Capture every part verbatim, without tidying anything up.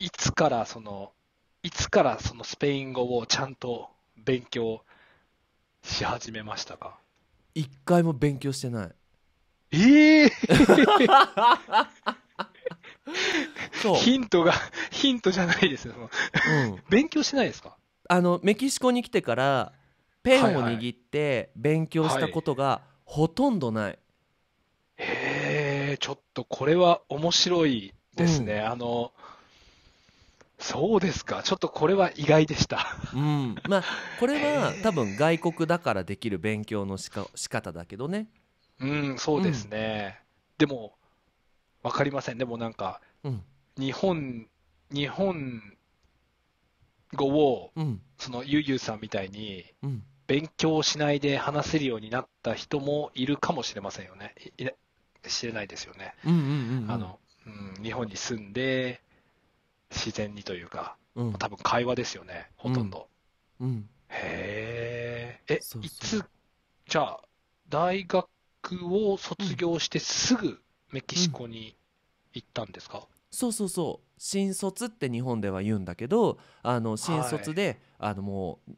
いつからそのいつからそのスペイン語をちゃんと勉強し始めましたか？一回も勉強してない。ええー、そう、ヒントがヒントじゃないですよ。うん、勉強してないですか？あのメキシコに来てからペンを握って勉強したことがほとんどない。へえ、ちょっとこれは面白いですね。うん、あのそうですか。ちょっとこれは意外でした。うん、まあこれは多分外国だからできる勉強のしか仕方だけどね。うん、そうですね。でもわかりません。でもなんかうん、日本日本語を、うん、そのゆうゆうさんみたいにうん、勉強しないで話せるようになった人もいるかもしれませんよね。いい知れないですよね。うんうんうんうん、あの、うん、日本に住んで自然にというか、うん、多分会話ですよね、ほとんど。うんうん、へーえ、そうそういつじゃあ大学を卒業してすぐメキシコに行ったんですか？うん、そうそうそう、新卒って日本では言うんだけど、あの新卒で、はい、あのもう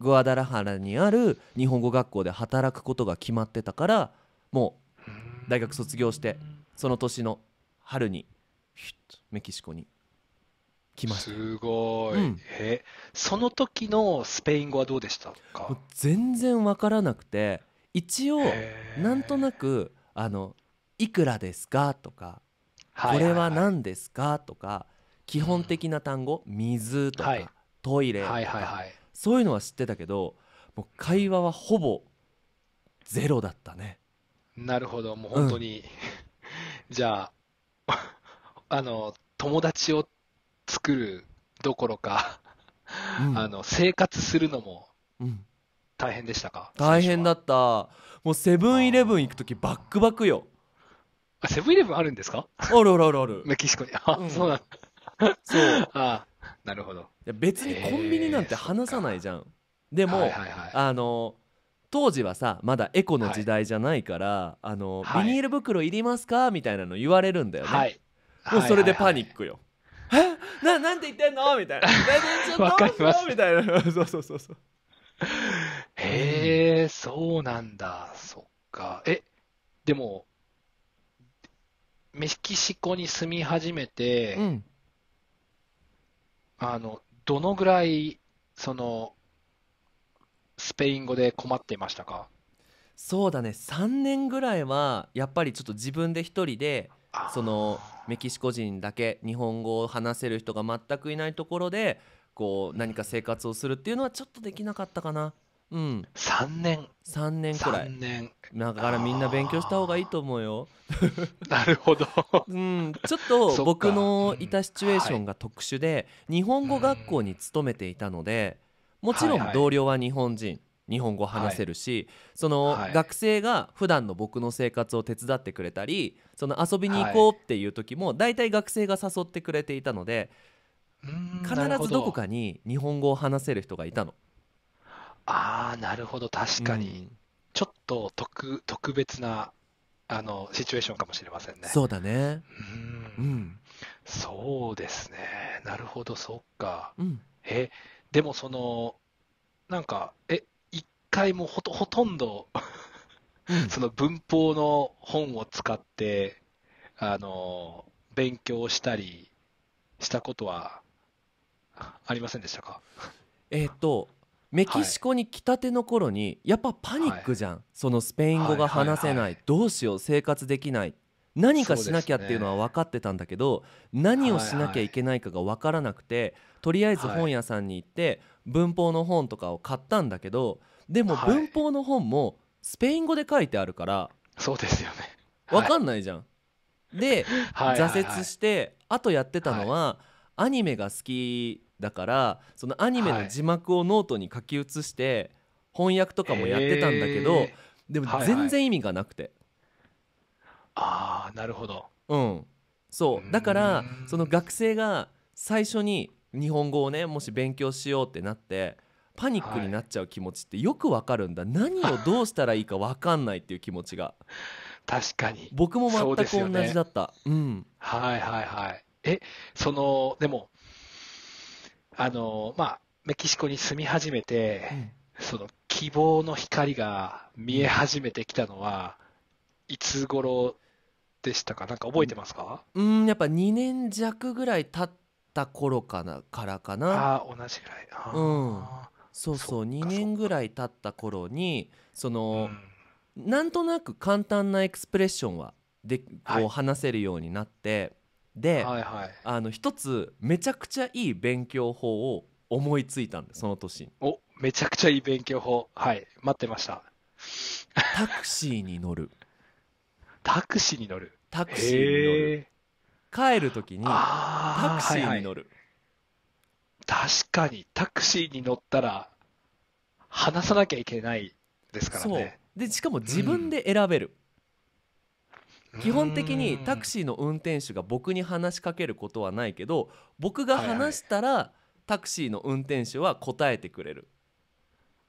グアダラハラにある日本語学校で働くことが決まってたから、もう大学卒業してその年の春にメキシコに来ました。すごい。うん、えその時のスペイン語はどうでしたか？もう全然わからなくて、一応なんとなくあのいくらですかとか、これは何ですかとか、基本的な単語、うん、水とか、はい、トイレとか、はいはいはい、そういうのは知ってたけど、もう会話はほぼゼロだったね。なるほど、もう本当に、うん、じゃあ、あの友達を作るどころか、うん、あの生活するのも大変でしたか？うん、大変だった。もうセブンイレブン行くときバックバックよ。あ、セブンイレブンあるんですか？あるあるあるある、メキシコに。あ、うん、そうなんだ。そう、あ、なるほど。いや別にコンビニなんて話さないじゃん。でも、はいはいはい、あの当時はさ、まだエコの時代じゃないから、はい、あの、はい、ビニール袋いりますかみたいなの言われるんだよね。はい、もうそれでパニックよ。はいはいはい、えな、なんて言ってんのみたいな。わかりますみたいな。そうそうそうそう。へえ、そうなんだ。そっか。えでもメキシコに住み始めて、うん、あのどのぐらいそのスペイン語で困っていましたか？そうだね、さんねんぐらいはやっぱりちょっと自分で一人で、そのメキシコ人だけ、日本語を話せる人が全くいないところでこう何か生活をするっていうのはちょっとできなかったかな。うん、さんねん、さんねんくらいさんねんだから、みんな勉強した方がいいと思うよ。なるほど。うん、ちょっと僕のいたシチュエーションが特殊で、うん、はい、日本語学校に勤めていたので、もちろん同僚は日本人、はいはい、日本語話せるし、はい、その学生が普段の僕の生活を手伝ってくれたり、その遊びに行こうっていう時も大体学生が誘ってくれていたので、必ずどこかに日本語を話せる人がいたの。ああ、なるほど、確かに、うん、ちょっと 特, 特別なあのシチュエーションかもしれませんね。そうだね。うん、うん、そうですね。なるほど、そっか。うん、えでもそのなんかえ一回も ほ, ほとんどその文法の本を使ってあの勉強したりしたことはありませんでしたか？えっとメキシコに来たての頃にやっぱパニックじゃん、はい、そのスペイン語が話せない、はいはいはい、どうしよう、生活できない、何かしなきゃっていうのは分かってたんだけど、ね、何をしなきゃいけないかが分からなくて、はいはい、とりあえず本屋さんに行って文法の本とかを買ったんだけど、でも文法の本もスペイン語で書いてあるから、はい、そうですよね、はい、分かんないじゃん。で、はいはいはい、挫折して、あとやってたのは、はい、アニメが好きだから、そのアニメの字幕をノートに書き写して翻訳とかもやってたんだけど、はい、でも全然意味がなくて、はいはい、あー、なるほど。うん、そうだから、その学生が最初に日本語をね、もし勉強しようってなってパニックになっちゃう気持ちってよくわかるんだ、はい、何をどうしたらいいかわかんないっていう気持ちが。確かに僕も全く同じだった。 そうですよね。うん、はいはいはい。え、その、でも、あの、まあ、メキシコに住み始めて、うん、その希望の光が見え始めてきたのは、いつ頃でしたか？なんか覚えてますか？うん、うん、やっぱにねんじゃくぐらい経った頃かな、からかな。ああ、同じぐらい。あ、うん、そうそう、にねんぐらい経った頃に、その、うん、なんとなく簡単なエクスプレッションはで、こう、はい、話せるようになって、で、はいはい、あの一つめちゃくちゃいい勉強法を思いついたんで、その年に。お、めちゃくちゃいい勉強法。はい、待ってました。タクシーに乗る。タクシーに乗る。タクシーに乗る。帰るときにタクシーに乗る、はいはい。確かにタクシーに乗ったら話さなきゃいけないですからね。そうで、しかも自分で選べる。うん、基本的にタクシーの運転手が僕に話しかけることはないけど、僕が話したら、はいはい、タクシーの運転手は答えてくれる。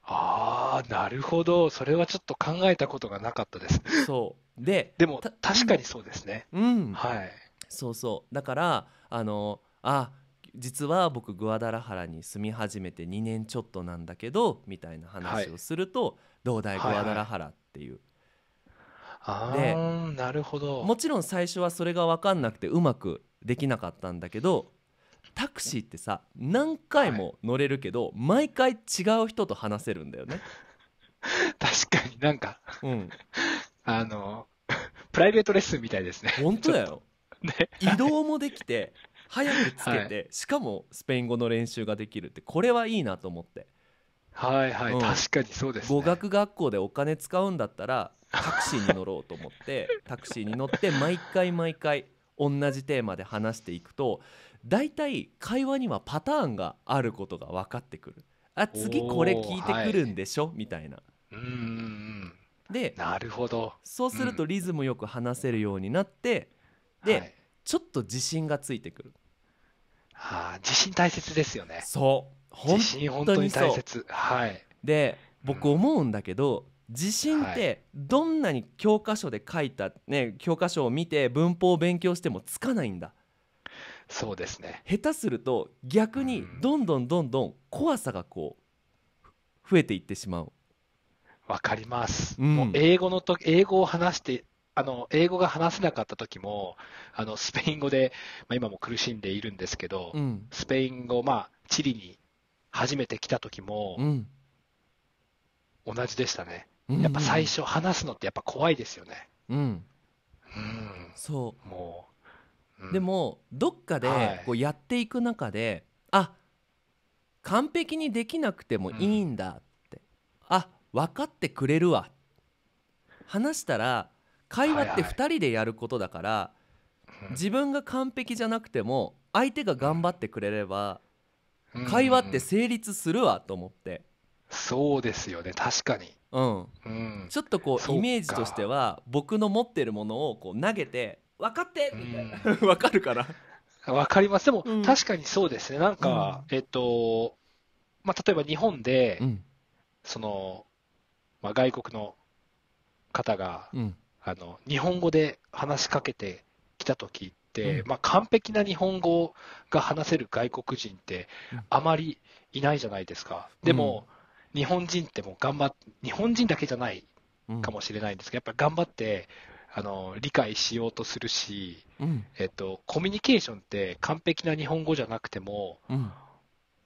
あー、なるほど。それはちょっと考えたことがなかったです。そうで、でも確かにそうですね。うん、はい、そうそう。だからあのあ実は僕グアダラハラに住み始めてにねんちょっとなんだけどみたいな話をすると、はい、どうだいグアダラハラっていう、はいはい、で、あ、なるほど。もちろん最初はそれが分かんなくてうまくできなかったんだけど、タクシーってさ、何回も乗れるけど、はい、毎回違う人と話せるんだよね。確かになんか、うん、あのプライベートレッスンみたいですね。本当だよ、ね、移動もできて早くつけて、はい、しかもスペイン語の練習ができるって、これはいいなと思って。はいはい、うん、確かにそうですね。語学学校でお金使うんだったらタクシーに乗ろうと思ってタクシーに乗って毎回毎回同じテーマで話していくと、だいたい会話にはパターンがあることが分かってくる。あ、次これ聞いてくるんでしょ、はい、みたいな。うーん、で、なるほど。そうするとリズムよく話せるようになって、うん、で、はい、ちょっと自信がついてくる。はあ、自信大切ですよね。そう、本当に大切。はい。で、僕思うんだけど、自信ってどんなに教科書で書いた、ね、教科書を見て文法を勉強してもつかないんだ。そうですね。下手すると逆にどんどんどんどん怖さがこう増えていってしまう。わかります、うん、もう英語のと英語を話してあの英語が話せなかった時もあのスペイン語で、まあ、今も苦しんでいるんですけど、うん、スペイン語、まあ、チリに初めて来た時も、うん、同じでしたね。やっぱ最初話すのってやっぱ怖いですよね。うん、うん、そう。もう、うん、でもどっかでこうやっていく中で、はい、あ、完璧にできなくてもいいんだって、うん、あ、分かってくれるわ。話したら会話ってふたりでやることだから、はいはい、自分が完璧じゃなくても相手が頑張ってくれれば、うん、会話って成立するわと思って。そうですよね、確かに。うんうん、ちょっとこうイメージとしては僕の持ってるものをこう投げて分かってみたいな、うん、分かるかな。分かります。でも、うん、確かにそうですね。なんか、うん、えっとまあ、例えば日本で、うん、その、まあ、外国の方が、うん、あの日本語で話しかけてきた時って、うん、まあ、完璧な日本語が話せる外国人ってあまりいないじゃないですか。でも、うん、日本人ってもう頑張っ日本人だけじゃないかもしれないんですけど、うん、やっぱり頑張ってあの理解しようとするし、うん、えっと、コミュニケーションって完璧な日本語じゃなくても、うん、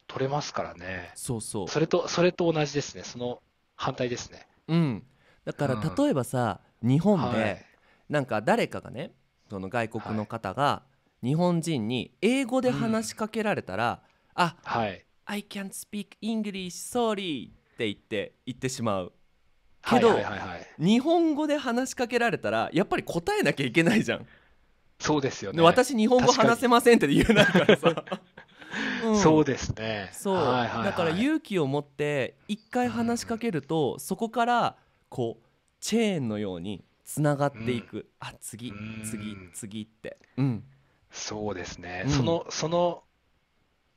取れますからね。そうそう、それとそれと同じですね。その反対ですね。うん、だから、うん、例えばさ、日本で、はい、なんか誰かがね、その外国の方が日本人に英語で話しかけられたら、うん、あ、はい、I can't speak English, sorry って言って言ってしまうけど、はいはいはいはい、日本語で話しかけられたらやっぱり答えなきゃいけないじゃん。そうですよね。私日本語話せませんって言えないからさ、うん、そうですね。そう、はいはいはい、だから勇気を持って一回話しかけると、うん、そこからこうチェーンのようにつながっていく、うん、あ、次次次って、うん、そうですね、うん、そのその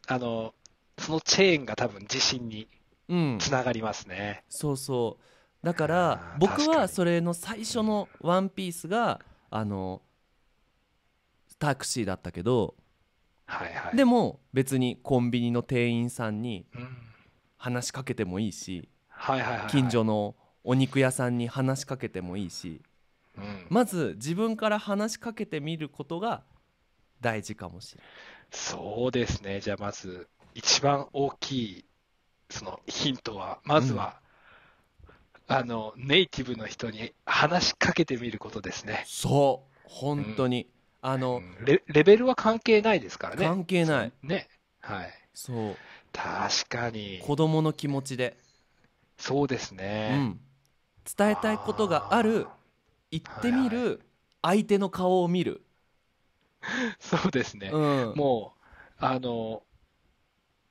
あのそのチェーンが多分自信につながりますね、うん、そうそう。だから僕はそれの最初のワンピースがあのタクシーだったけど、はいはい、でも別にコンビニの店員さんに話しかけてもいいし、近所のお肉屋さんに話しかけてもいいし、うん、まず自分から話しかけてみることが大事かもしれない。そうですね。じゃあまず一番大きいそのヒントは、まずは、うん、あのネイティブの人に話しかけてみることですね。そう、本当に、うん、あの、うん、レ、レベルは関係ないですからね。関係ないね、はい、そう、確かに子供の気持ちで、そうですね、うん、伝えたいことがある、言ってみる、はいはい、相手の顔を見る。そうですね、うん、もうあの、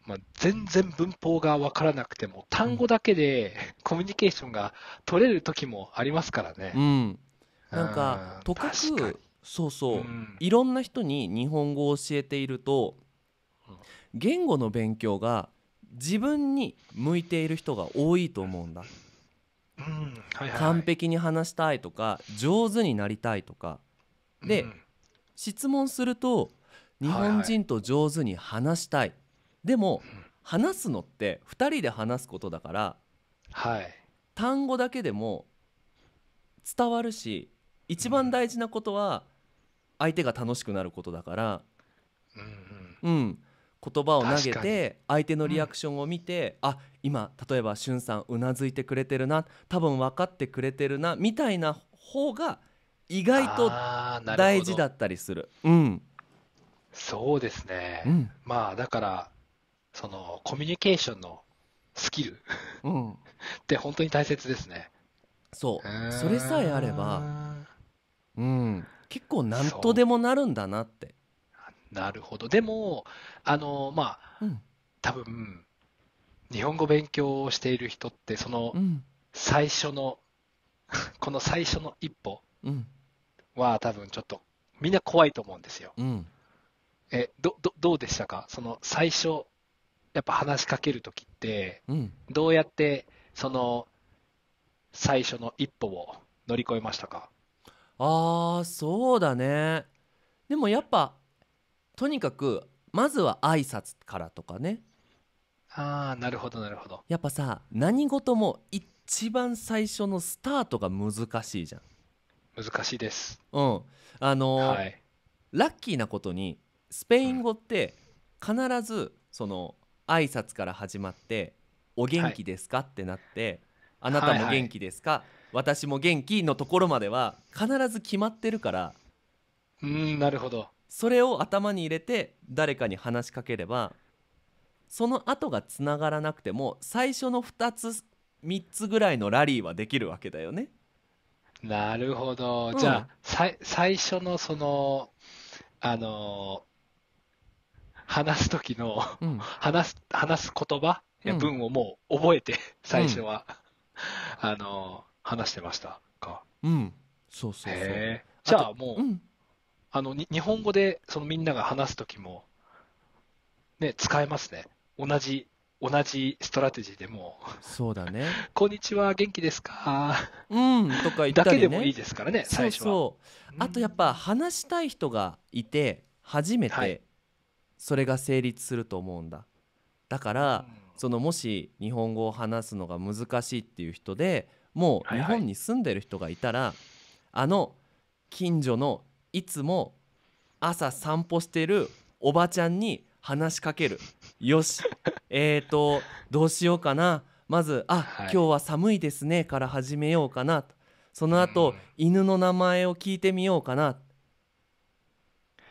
まあ、全然文法が分からなくても単語だけでコミュニケーションが取れる時もありますからね、うん、なんかとかく、そうそう、うん、いろんな人に日本語を教えていると、言語の勉強が自分に向いている人が多いと思うんだ、うん、はいはい、完璧に話したいとか上手になりたいとかで、うん、質問すると日本人と上手に話したい、はいはい、でも話すのってふたりで話すことだから、はい、単語だけでも伝わるし、一番大事なことは相手が楽しくなることだから、うんうんうん、言葉を投げて相手のリアクションを見て、うん、あ、今例えばしゅんさんうなずいてくれてるな、多分分かってくれてるなみたいな方が意外と大事だったりする。うん、そうですね、うん、まあだからそのコミュニケーションのスキル、うん、って本当に大切ですね。そう、それさえあれば、うん、結構なんとでもなるんだなって。なるほど。でもあのまあ、うん、多分日本語勉強をしている人ってその最初の、うん、この最初の一歩は多分ちょっとみんな怖いと思うんですよ、うん、え ど, ど, どうでしたか？その最初やっぱ話しかけるときって、うん、どうやってその最初の一歩を乗り越えましたか？あー、そうだね。でもやっぱとにかくまずは挨拶からとかね。あー、なるほどなるほど。やっぱさ、何事も一番最初のスタートが難しいじゃん。難しいです、うん、あのーはい、ラッキーなことにスペイン語って必ずその挨拶から始まってお元気ですか、はい、ってなって、あなたも元気ですか、はいはい、私も元気のところまでは必ず決まってるから、うーん、なるほど。それを頭に入れて誰かに話しかければ、その後がつながらなくても最初のふたつみっつぐらいのラリーはできるわけだよね。なるほど、うん、じゃあさ最初のそのあの話す時の、うん、話す話す言葉や文をもう覚えて、うん、最初は、うん、あの話してましたか？うん、そうそうそう。へえ、じゃあもう、うん、あのに日本語でそのみんなが話す時もね使えますね。同じ同じストラテジーでもそうだね。こんにちは元気ですか、うん、とか言ったりね、だけでもいいですからね最初は。そうそう、うん、あとやっぱ話したい人がいて初めてそれが成立すると思うんだ。だから、うん、そのもし日本語を話すのが難しいっていう人でもう日本に住んでる人がいたら、はいはい、あの近所のいつも朝散歩してるおばちゃんに話しかける。よしえーとどうしようかな、まずあ、はい、今日は寒いですねから始めようかなと、その後、うん、犬の名前を聞いてみようかな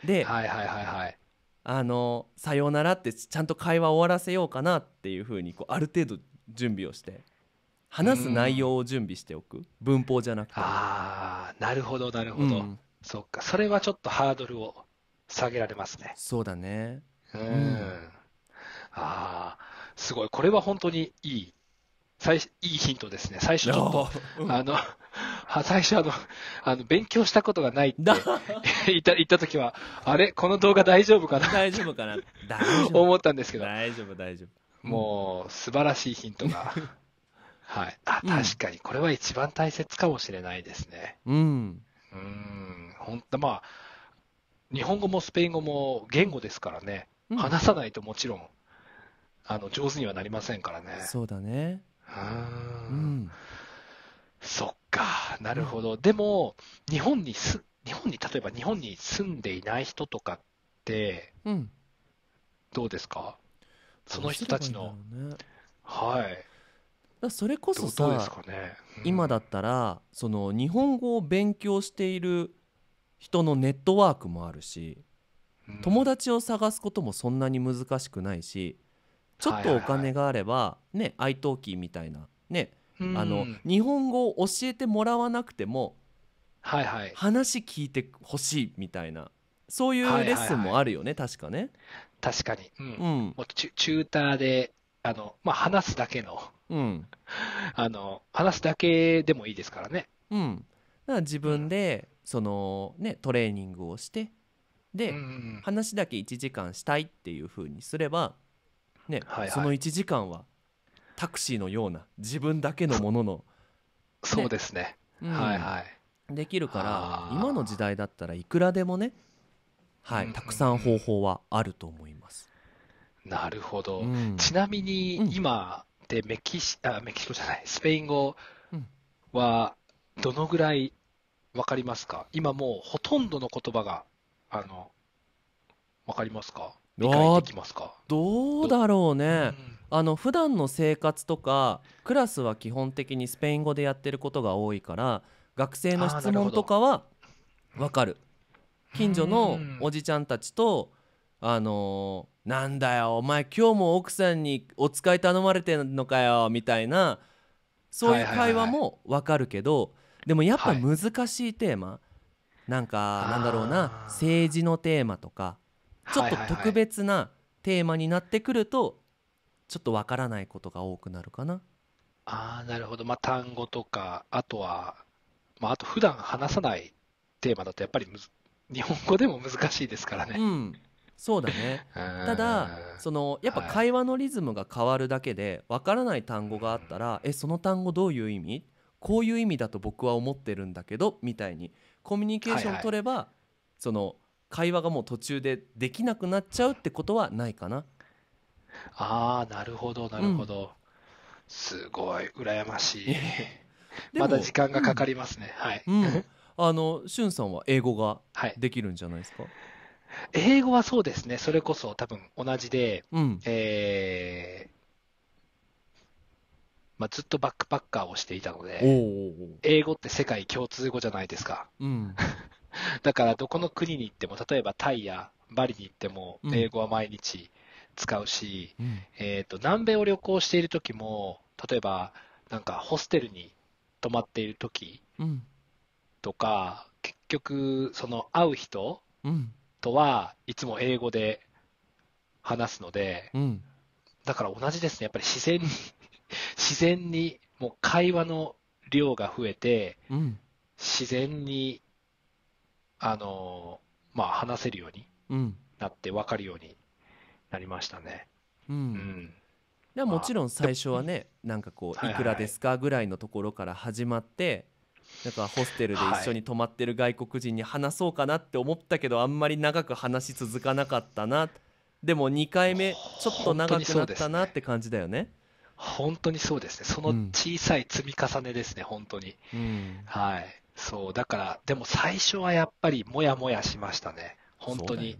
で、はいはいはいはい、あのさようならってちゃんと会話を終わらせようかなっていう風にこうある程度準備をして話す内容を準備しておく、うん、文法じゃなくて。ああ、なるほどなるほど、うん、そっか、それはちょっとハードルを下げられますね。そうだね、うん、うん、あー、すごい。これは本当にいい最いいヒントですね。最初ちょっと、うん、あの最初あのあの勉強したことがないって言った言った時はあれこの動画大丈夫かな大丈夫かな大丈夫思ったんですけど、大丈夫大丈夫、もう素晴らしいヒントがはい、あ、確かにこれは一番大切かもしれないですね。うんうん、本当まあ日本語もスペイン語も言語ですからね、うん、話さないともちろんあの上手にはなりませんからね。そうだね。うん、うん、そっか、なるほど、うん、でも日本にす日本に例えば日本に住んでいない人とかって、うん、どうですかその人たちの、ね、はい。だそれこそさ、どうですかね、うん、今だったらその日本語を勉強している人のネットワークもあるし、うん、友達を探すこともそんなに難しくないし、ちょっとお金があればね、愛登記みたいなね、うん、あの日本語を教えてもらわなくても、はいはい、話聞いてほしいみたいな、そういうレッスンもあるよね、はいはいはい、確かね。確かに、うんうん、もうチューターであの、まあ、話すだけの、うん、あの話すだけでもいいですからね、うん、だから自分でその、ね、トレーニングをしてで、うんうん、話だけいちじかんしたいっていう風にすれば、ね、はいはい、そのいちじかんはタクシーのような自分だけのものの、ね、そうですね、うん、はいはい、できるから今の時代だったらいくらでもね、はい、たくさん方法はあると思います。なるほど、うん、ちなみに今でメキシ、あ、メキシコじゃないスペイン語はどのぐらい分かりますか？今もうほとんどの言葉があの分かりますか？理解できますか？どうだろうね、うん、あの普段の生活とかクラスは基本的にスペイン語でやってることが多いから、学生の質問とかは分かる。近所のおじちゃんたちと、あのー、なんだよお前今日も奥さんにお使い頼まれてんのかよみたいな、そういう会話も分かるけど、はいはいはい、でもやっぱ難しいテーマ、はい、なんかなんだろうな、政治のテーマとかちょっと特別なテーマになってくると、はいはいはい、ちょっと分からないことが多くなるかな。あー、なるほど、まあ、単語とか、あとは、まあ、あと普段話さないテーマだとやっぱりむず日本語でも難しいですからね、うん、そうだねただそのやっぱ会話のリズムが変わるだけで、わからない単語があったら、はい、えその単語どういう意味、こういう意味だと僕は思ってるんだけどみたいにコミュニケーションを取れば、はいはい、その会話がもう途中でできなくなっちゃうってことはないかな。あー、なるほどなるほど、うん、すごい羨ましいまだ時間がかかりますね、うん、はい、うんあのしゅんさんは英語ができるんじゃないですか？はい、英語はそうですね、それこそ多分同じで、うん、えーまあ、ずっとバックパッカーをしていたので、おーおー、英語って世界共通語じゃないですか、うん、だからどこの国に行っても、例えばタイやバリに行っても英語は毎日使うし、うん、えーと、南米を旅行している時も、例えばなんかホステルに泊まっている時、うんとか、結局その会う人とはいつも英語で話すので、うん、だから同じですね、やっぱり自然に自然にもう会話の量が増えて、うん、自然にあの、まあ、話せるようになって分かるようになりましたね、うんうん、でもちろん最初はね、なんかこういくらですかぐらいのところから始まって、はいはい、なんかホステルで一緒に泊まってる外国人に話そうかなって思ったけど、はい、あんまり長く話し続かなかったな、でもにかいめちょっと長くなったなって感じだよね。本当にそうですね、その小さい積み重ねですね、うん、本当に、うん、はい、そうだから、でも最初はやっぱりモヤモヤしましたね、本当に。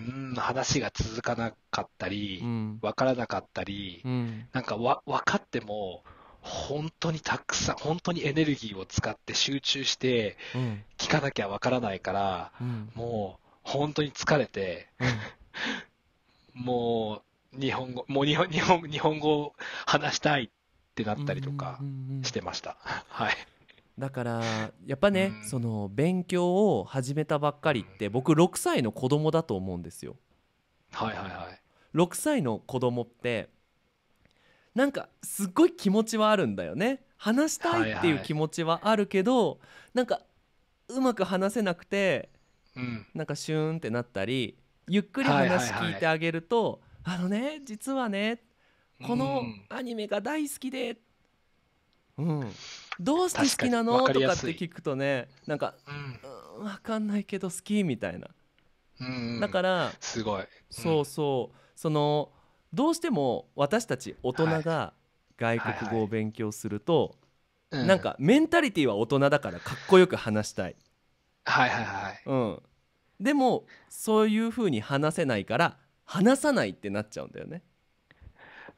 う、ね、うん、話が続かなかったり、うん、分からなかったり、うん、なんかわ分かっても本当にたくさん、本当にエネルギーを使って集中して聞かなきゃわからないから、うん、もう本当に疲れて、うん、もう日本語、もう日本、日本、日本語を話したいってなったりとかしてました、うんうんうん、はい、だからやっぱね、うん、その勉強を始めたばっかりって僕ろくさいの子供だと思うんですよ。はいはいはい、ろくさいの子供ってなんかすっごい気持ちはあるんだよね、話したいっていう気持ちはあるけど、はいはい、なんかうまく話せなくて、うん、なんかシューンってなったり、ゆっくり話聞いてあげると、はいはいはい、あのね、実はねこのアニメが大好きで、うんうん、どうして好きなのとかって聞くとね、なんか、うん、わかんないけど好きみたいな、うん、だからすごい、うん、そうそう、そのどうしても私たち大人が外国語を勉強すると、はいはい、なんかメンタリティは大人だからかっこよく話したい、はいはいはい、うん、でもそういう風に話せないから話さないってなっちゃうんだよね。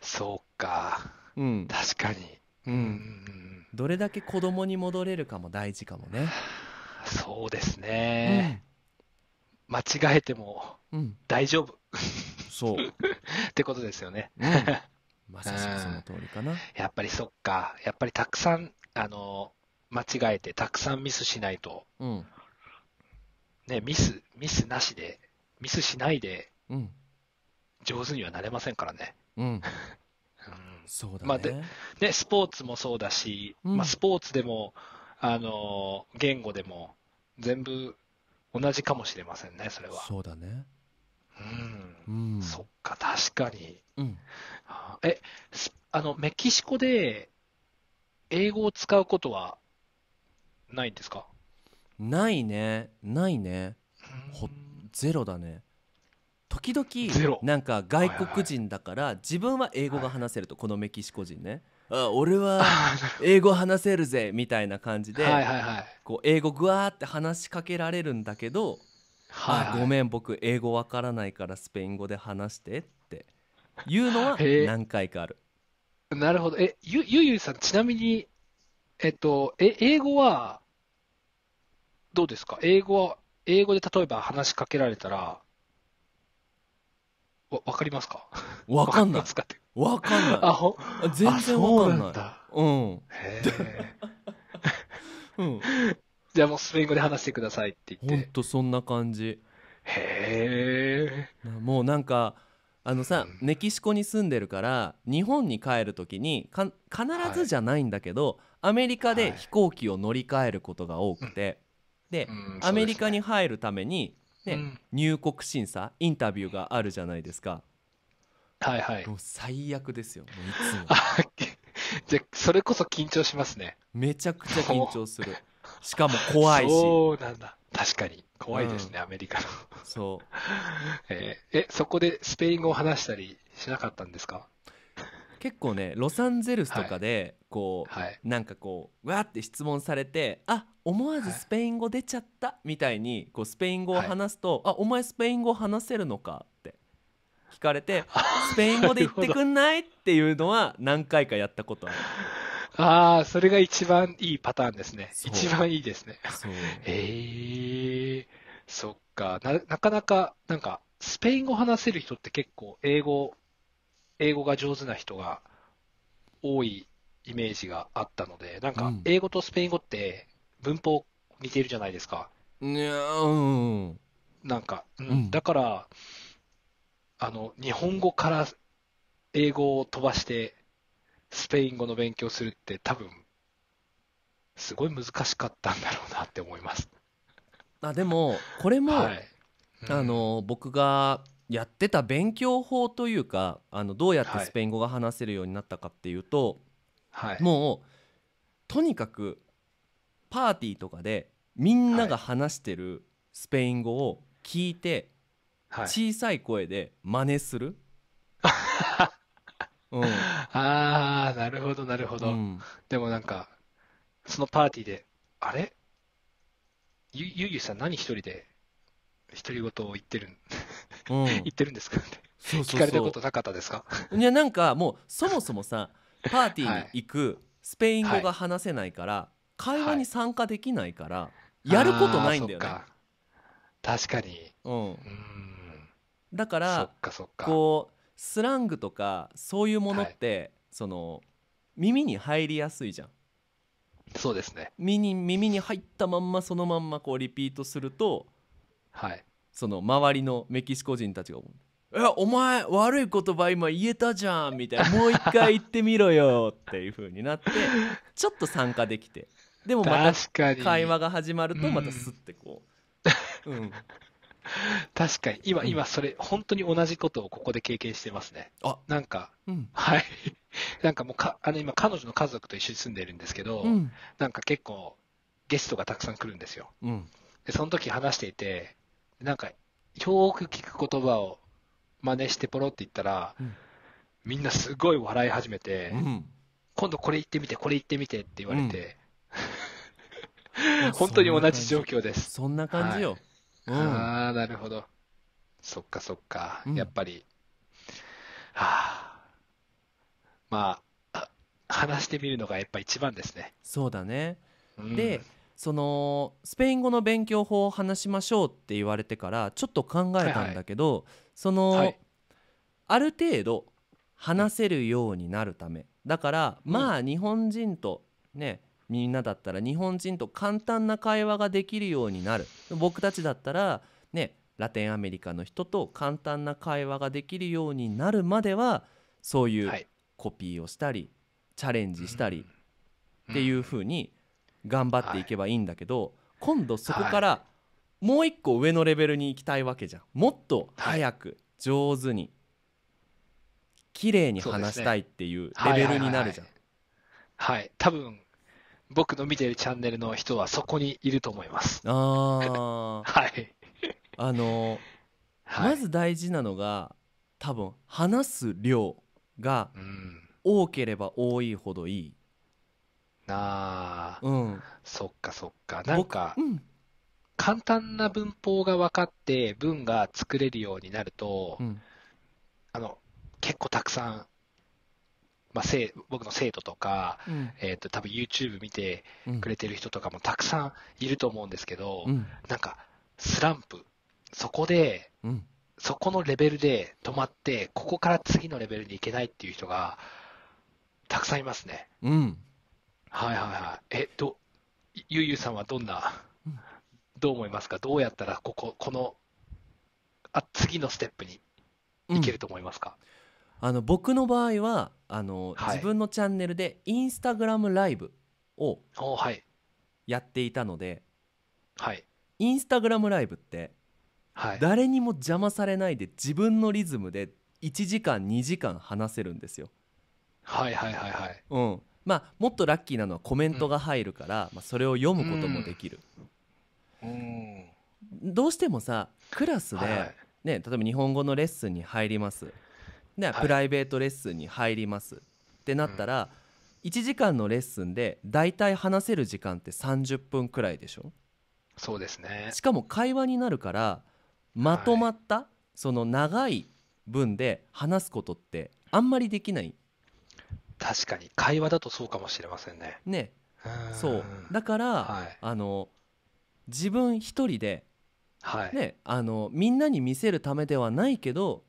そうか、うん、確かに、うんうん、どれだけ子供に戻れるかも大事かもね。そうですね、うん、間違えても大丈夫、うん、そうってことですよね、うん、まさしくその通りかな、うん、やっぱりそっか、やっぱりたくさんあの間違えてたくさんミスしないと、うんね、ミスミスなしでミスしないで、うん、上手にはなれませんからね、うんうん、そうだね、まあ、ででスポーツもそうだし、うんまあ、スポーツでもあの言語でも全部同じかもしれませんね。それはそうだね、うん、うん、そっか確かに、うん、えあのメキシコで英語を使うことはないんですか？ないね、ないね、ほゼロだね。時々なんか外国人だから自分は英語が話せると、このメキシコ人ね、あ俺は英語話せるぜみたいな感じでこう英語ぐわーって話しかけられるんだけど、あごめん僕英語わからないからスペイン語で話してっていうのは何回かある。なるほど。え ゆ, ゆうゆうさんちなみにえっとえ英語はどうですか？英語は英語で例えば話しかけられたらわ分かりますか？分かんない。分かんない。あほ全然分かんない。うん。へえ。うん。じゃあもうスペイン語で話してくださいって言って。本当そんな感じ。へえ。もうなんかあのさ、うん、メキシコに住んでるから日本に帰るときにか必ずじゃないんだけど、はい、アメリカで飛行機を乗り換えることが多くて、はいでうん、アメリカに入るために。ねうん、入国審査インタビューがあるじゃないですか。はいはい。もう最悪ですよ、もういつもじゃそれこそ緊張しますね。めちゃくちゃ緊張する。しかも怖いし。そうなんだ、確かに怖いですね、うん、アメリカのそう、えー、えそこでスペイン語を話したりしなかったんですか？結構ねロサンゼルスとかでこう、はい、なんかこうわーって質問されて、あ思わずスペイン語出ちゃったみたいにこうスペイン語を話すと、はい、あお前スペイン語話せるのかって聞かれてスペイン語で言ってくんないっていうのは何回かやったことある。ああそれが一番いいパターンですね。一番いいですね。そうへえー、そっか な, なかなかなんかスペイン語話せる人って結構英語英語が上手な人が多いイメージがあったので、なんか英語とスペイン語って文法似てるじゃないですか。うん、なんか、うんうん、だからあの日本語から英語を飛ばしてスペイン語の勉強するって多分すごい難しかったんだろうなって思います。あでもこれも、はいうん、あの僕がやってた勉強法というか、あのどうやってスペイン語が話せるようになったかっていうと、はい、もうとにかくパーティーとかでみんなが話してるスペイン語を聞いて、はい、小さい声で真似する、はいうん、あーなるほどなるほど、うん、でもなんかそのパーティーであれゆゆゆさん何一人で独り言を言ってるんうん、言ってるんですかってそうそうそう聞かれたことなかったですか？いやなんかもうそもそもさパーティーに行くスペイン語が話せないから、はい、会話に参加できないから、はい、やることないんだよね。確かに、うん、うんだからそっかそっかこうスラングとかそういうものって、はい、その耳に入りやすいじゃん。そうですね。耳に、耳に入ったまんまそのまんまこうリピートするとはいその周りのメキシコ人たちがえお前悪い言葉今言えたじゃんみたいなもう一回言ってみろよっていう風になってちょっと参加できてでもまた会話が始まるとまたスッてこう、うんうん、確かに今今それ本当に同じことをここで経験してますね。あなんか、うん、はいなんかもうかあの今彼女の家族と一緒に住んでるんですけど、うん、なんか結構ゲストがたくさん来るんですよ、うん、でその時話していてなんかよーく聞く言葉を真似してポロって言ったら、うん、みんなすごい笑い始めて、うん、今度これ言ってみてこれ言ってみてって言われて、うん、本当に同じ状況です。そんな感じよ、はい、うん、ああなるほど、そっかそっか、うん、やっぱりはあ、まあ話してみるのがやっぱ一番ですね。そうだね、うん、でそのスペイン語の勉強法を話しましょうって言われてからちょっと考えたんだけど、はいはい、その、はい、ある程度話せるようになるためだから、うん、まあ日本人とねみんなだったら日本人と簡単な会話ができるようになる、僕たちだったらねラテンアメリカの人と簡単な会話ができるようになるまではそういうコピーをしたり、はい、チャレンジしたり、うん、っていう風に頑張っていけばいいんだけど、はい、今度そこからもう一個上のレベルに行きたいわけじゃん。もっと早く上手に綺麗に話したいっていうレベルになるじゃん。はい、多分僕の見てるチャンネルの人はそこにいると思います。あはいあのはい、まず大事なのが多分話す量が多ければ多いほどいい。あー、うん、そっかそっか、なんか、うん、簡単な文法が分かって文が作れるようになると、うん、あの結構たくさん、まあ、せ僕の生徒とか、うん、えー、と多分 YouTube 見てくれてる人とかもたくさんいると思うんですけど、うん、なんかスランプ、そこで、うん、そこのレベルで止まってここから次のレベルに行けないっていう人がたくさんいますね。うん、はいはいはい。えどゆうゆうさんはどんな、うん、どう思いますか。どうやったらこここのあ次のステップに行けると思いますか。うん、あの僕の場合はあの、はい、自分のチャンネルでインスタグラムライブをやっていたので、はい、インスタグラムライブってはい、誰にも邪魔されないで自分のリズムでいちじかんにじかん話せるんですよ。はいはいはいはい、うん、まあもっとラッキーなのはコメントが入るから、うんまあ、それを読むこともできる、うん、どうしてもさクラスで、はいね、例えば日本語のレッスンに入りますで、はい、プライベートレッスンに入りますってなったら、うん、いちじかんのレッスンでだいたい話せる時間ってさんじゅっぷんくらいでしょ。そうですね。しかも会話になるからまとまった、はい、その長い文で話すことってあんまりできない。確かに会話だとそうかもしれませんね。ね、うんそうだから、はい、あの自分一人で、はいね、あのみんなに見せるためではないけど、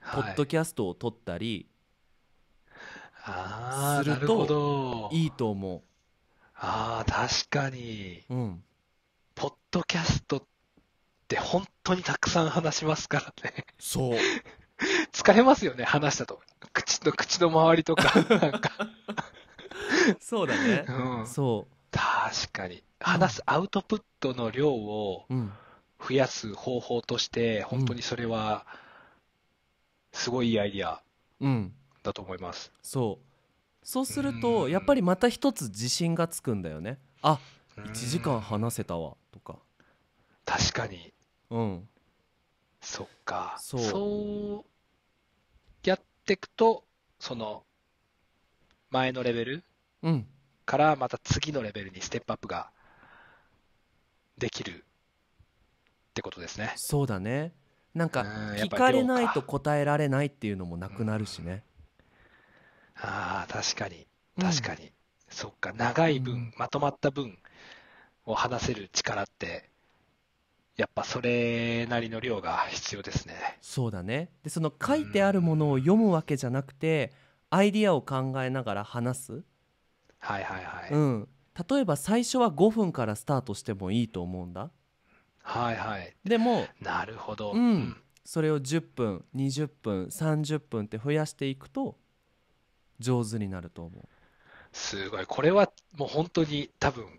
はい、ポッドキャストを撮ったりするといいと思う。ああ確かに、うん、ポッドキャスト本当にたくさん話しますからね。そう疲れますよね、話したと口と口の周りとかなんかそうだね、うん、そう確かに話すアウトプットの量を増やす方法として、うん、本当にそれはすごいいいアイディアだと思います、うん、そうそうするとやっぱりまた一つ自信がつくんだよね。あ、いちじかん話せたわとか。確かに、うん、そっか、そう、そうやっていくとその前のレベルからまた次のレベルにステップアップができるってことですね。そうだね、なんか聞かれないと答えられないっていうのもなくなるしね、うん、あー確かに確かに、うん、そっか長い分、うん、まとまった分を話せる力ってやっぱそれなりの量が必要ですね。そうだね。でその書いてあるものを読むわけじゃなくて、うん、アイディアを考えながら話す。はいはいはい、うん、例えば最初はごふんからスタートしてもいいと思うんだ。はいはい。でもなるほど、うん、それをじゅっぷんにじゅっぷんさんじゅっぷんって増やしていくと上手になると思う。すごい、これはもう本当に多分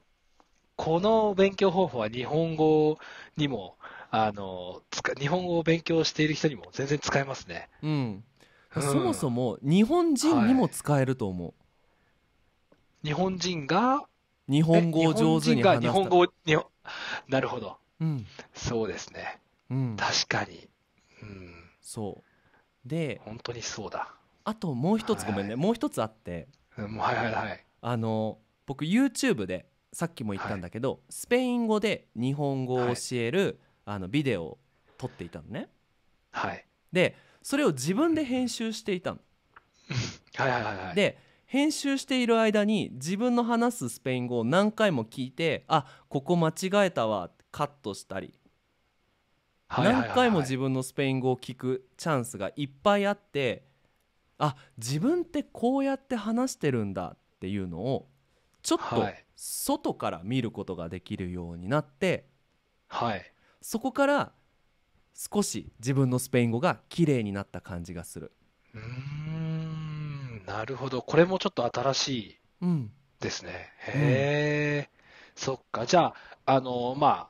この勉強方法は日本語にもあの日本語を勉強している人にも全然使えますね、うんうん、そもそも日本人にも使えると思う、はい、日本人が日本語を上手に話した日本人が日本語を日本なるほど、うん、そうですね、うん、確かに、うん、そうで本当にそうだ。あともう一つ、はい、ごめんね、もう一つあって、うん、はいはいはい、あの僕 YouTube でさっきも言ったんだけど、はい、スペイン語で日本語を教える、はい、あのビデオを撮っていたのね、はい、でそれを自分で編集していたのはいはいはい、はい、で編集している間に自分の話すスペイン語を何回も聞いて、あ、ここ間違えたわってカットしたり、はいはいはいはい、何回も自分のスペイン語を聞くチャンスがいっぱいあって、あ、自分ってこうやって話してるんだっていうのをちょっと外から見ることができるようになって、はい、そこから少し自分のスペイン語が綺麗になった感じがする。うーん、なるほど。これもちょっと新しいですね、うん、へえ、うん、そっか。じゃあ、あのまあ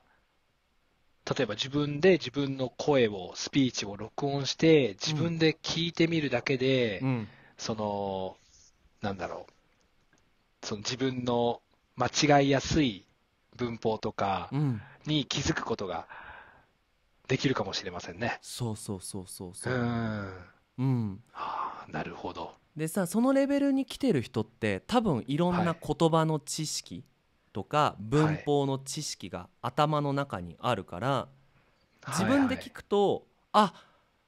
例えば自分で自分の声をスピーチを録音して自分で聞いてみるだけで、うん、そのなんだろう、その自分の間違いやすい文法とかに気づくことができるかもしれませんね。そうそうそうそうそう。うん。うん。はあ、なるほど。でさ、そのレベルに来てる人って多分いろんな言葉の知識とか文法の知識が頭の中にあるから、はい、自分で聞くと、はいはい、あ、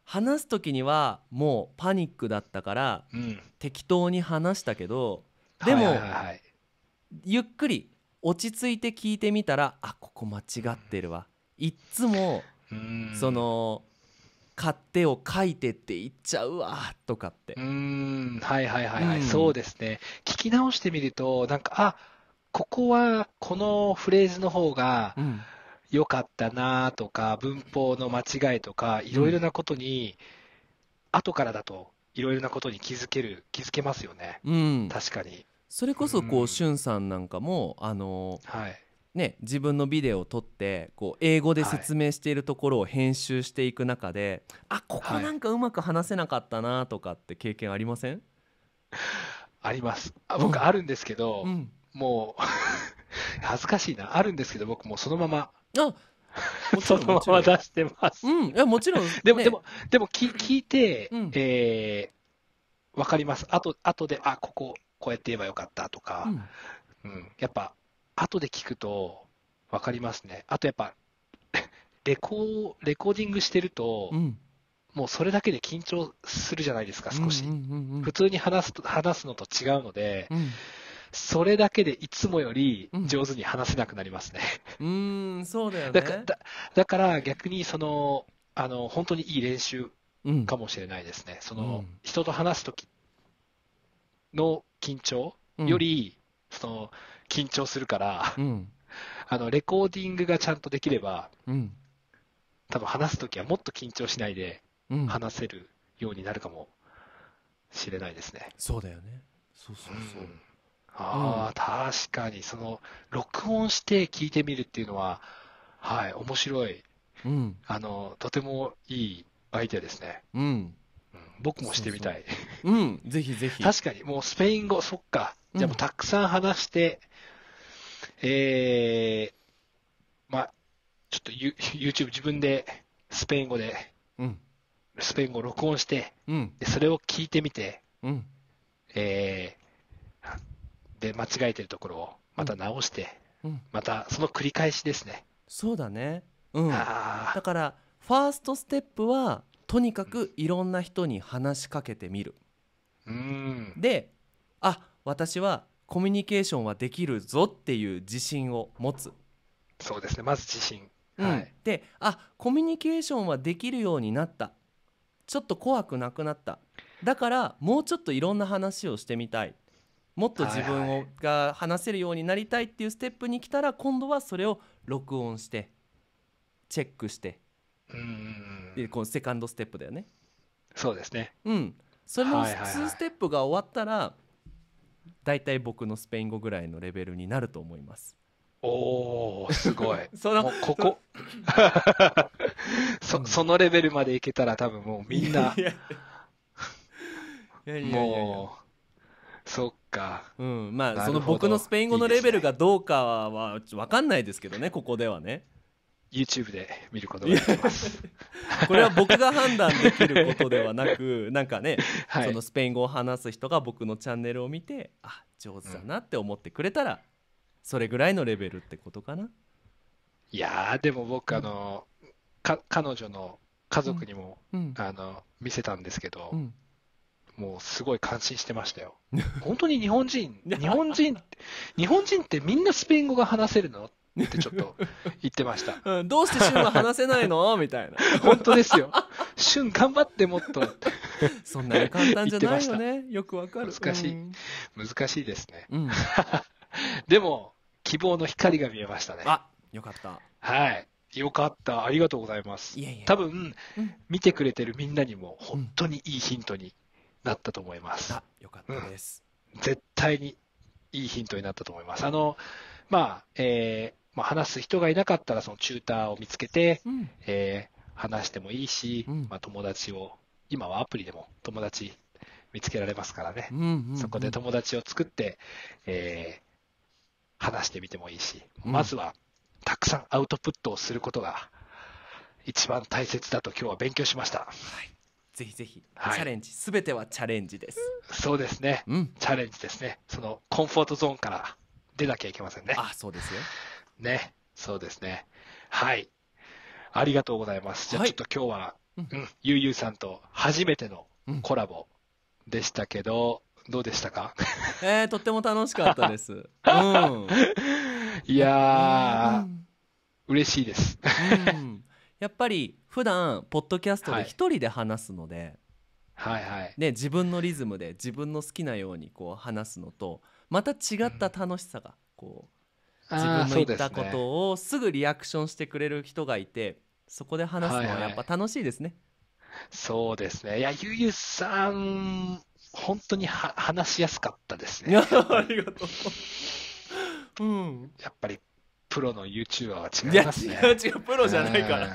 話す時にはもうパニックだったから、うん、適当に話したけどでも、はいはいはい、ゆっくり落ち着いて聞いてみたら、あ、ここ間違ってるわ、いっつもその買ってを書いてって言っちゃうわとかって、うーん、はいはいはいはい、うん、そうですね。聞き直してみるとなんか、あ、ここはこのフレーズの方が良かったなとか、文法の間違いとかいろいろなことに、うん、後からだといろいろなことに気づける、気づけますよね、うん、確かに。それこそこう、うん、しゅんさんなんかもあの、はいね、自分のビデオを撮ってこう英語で説明しているところを編集していく中で、はい、あ、ここなんかうまく話せなかったなとかって経験ありません？あります。あ、僕あるんですけど、うん、もう恥ずかしいな、あるんですけど僕もうそのまま、あ、そのまま出してます、うん、いやもちろん、ね、でもでもでもき聞いて、うん、えー、分かります。あと後で、あ、こここうやって言えばよかったとか、うんうん、やっぱ後で聞くと分かりますね。あとやっぱレコレコーディングしてると、うん、もうそれだけで緊張するじゃないですか少し、うんうんうんうん、普通に話すと話すのと違うので、うん、それだけでいつもより上手に話せなくなりますね。うん、うーん、そうだよね。だか、だ、だから逆にその、あの本当にいい練習かもしれないですね、うん、その、うん、人と話す時の緊張より、うん、その緊張するから、うん、あのレコーディングがちゃんとできれば、うん、多分話す時はもっと緊張しないで話せるようになるかもしれないですね、うん、そうだよね。そうそうそう、うん、あ、うん、確かにその録音して聞いてみるっていうのは、はい、面白い、うん、あのとてもいいアイデアですね、うんうん、僕もしてみたい。そうそう、うん、ぜひぜひ。確かにもうスペイン語、そっか、じゃあもうたくさん話して、うん、えー、まあちょっと YouTube 自分でスペイン語で、うん、スペイン語を録音して、うん、でそれを聞いてみて、うん、えーで間違えてるところをまた直して、うん、またその繰り返しですね。そうだね、うん、だからファーストステップはとにかくいろんな人に話しかけてみる、うん、で、あ、私はコミュニケーションはできるぞっていう自信を持つ。そうですね、まず自信、うん、はい、で、あ、コミュニケーションはできるようになった、ちょっと怖くなくなった、だからもうちょっといろんな話をしてみたい、もっと自分が話せるようになりたいっていうステップに来たら、今度はそれを録音してチェックして、でこのセカンドステップだよね。そうですね、うん、それのにステップが終わったらだいたい僕のスペイン語ぐらいのレベルになると思います。おー、すごいそのもうここそ, そのレベルまでいけたら多分もうみんな、いやいやいやいや、もうそっか、うん、まあその僕のスペイン語のレベルがどうかは分かんないですけどね、ここではね。YouTube で見ることができますこれは僕が判断できることではなくなんかね、はい、そのスペイン語を話す人が僕のチャンネルを見てあ上手だなって思ってくれたら、うん、それぐらいのレベルってことかな。いやーでも僕あのか彼女の家族にも、うん、あの見せたんですけど、うん、もうすごい感心してましたよ本当に日本人日本人日本人ってみんなスペイン語が話せるのってちょっと言ってました、うん、どうしてシュンは話せないのみたいな本当ですよシュン頑張ってもっとそんなに簡単じゃないよね。よくわかる。難しい、うん、難しいですね、うん、でも希望の光が見えましたね。あよかったはいよかったありがとうございます。いやいや多分、うん、見てくれてるみんなにも本当にいいヒントになったと思います、うん、あよかったです、うん、絶対にいいヒントになったと思います。あのまあえーまあ、話す人がいなかったらそのチューターを見つけて、うんえー、話してもいいし、うんまあ、友達を今はアプリでも友達見つけられますからね、うんうんうん、そこで友達を作って、えー、話してみてもいいし、うん、まずはたくさんアウトプットをすることが一番大切だと今日は勉強しました、はい、ぜひぜひ、はい、チャレンジすべてはチャレンジです、うん、そうですね、うん、チャレンジですね。そのコンフォートゾーンから出なきゃいけませんね。あそうですよね、そうですね。はい、ありがとうございます。じゃあちょっと今日は、はいうん、ゆうゆうさんと初めてのコラボでしたけど、うん、どうでしたか？えー、とっても楽しかったです。うん、いやー、うん、嬉しいです、うん。やっぱり普段ポッドキャストで一人で話すので、はいはいはいね、自分のリズムで自分の好きなようにこう話すのと、また違った楽しさがこう。うん自分の言ったことをすぐリアクションしてくれる人がいて そ,、ね、そこで話すのはやっぱ楽しいですね、はいはい、そうですね。いやゆうゆうさん本当には話しやすかったですね。ありがとう、うん、やっぱりプロの YouTuber は違いますね。いや違う違うプロじゃないから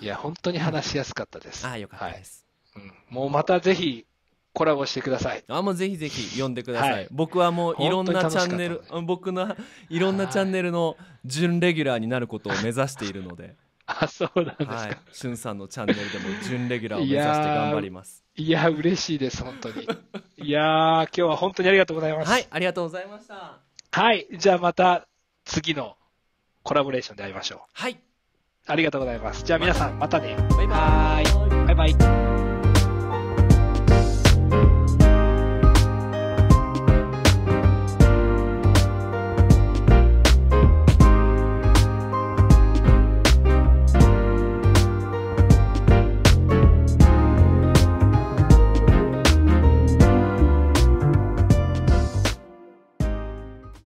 いや本当に話しやすかったです、うん、あよかったです、はいうん、もうまたぜひコラボしてください。あもうぜひぜひ読んでください、はい、僕はもういろんなチャンネル、ね、僕のいろんなチャンネルの準レギュラーになることを目指しているのであそうなんですか、はい、しゅんさんのチャンネルでも準レギュラーを目指して頑張ります。いやー嬉しいです本当にいやー今日は本当にありがとうございます。はいありがとうございました。はいじゃあまた次のコラボレーションで会いましょう。はいありがとうございます。じゃあ皆さんまたねバイバイバイバイ。